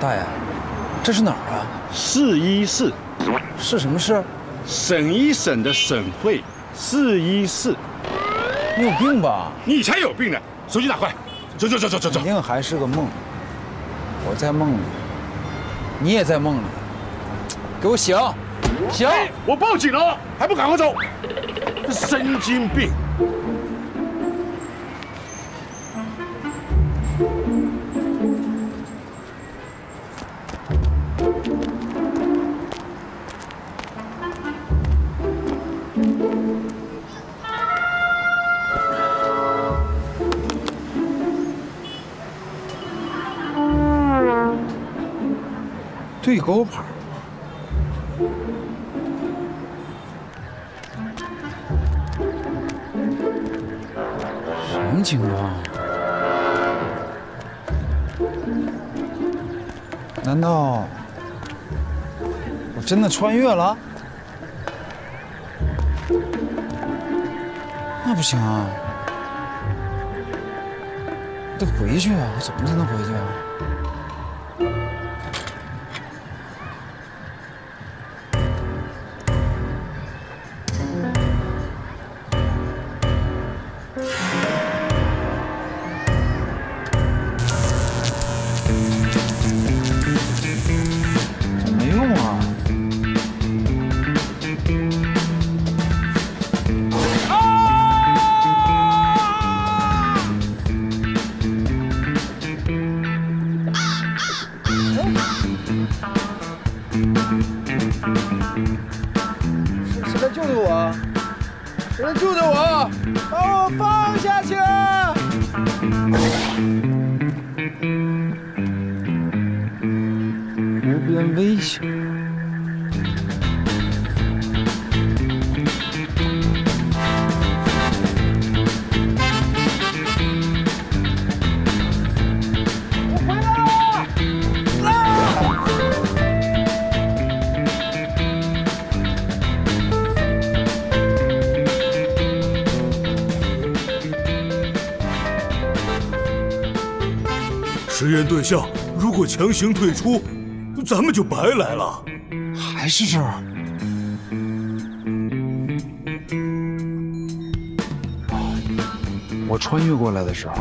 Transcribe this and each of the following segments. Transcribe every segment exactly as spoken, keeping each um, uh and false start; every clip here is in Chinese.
大爷，这是哪儿啊？市一市，是什么市？省一省的省会，市一市。你有病吧？你才有病呢！手机拿过来，走走走走走走。肯定还是个梦，我在梦里，你也在梦里，给我醒！醒！我报警了，还不赶快走！神经病！ 对勾牌，什么情况？难道我真的穿越了？那不行啊，得回去啊！我怎么才能回去啊？ 实验对象如果强行退出，咱们就白来了。还是这儿？我穿越过来的时候，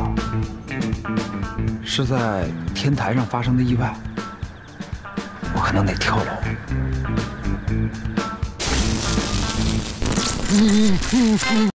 是在天台上发生的意外，我可能得跳楼。嗯嗯嗯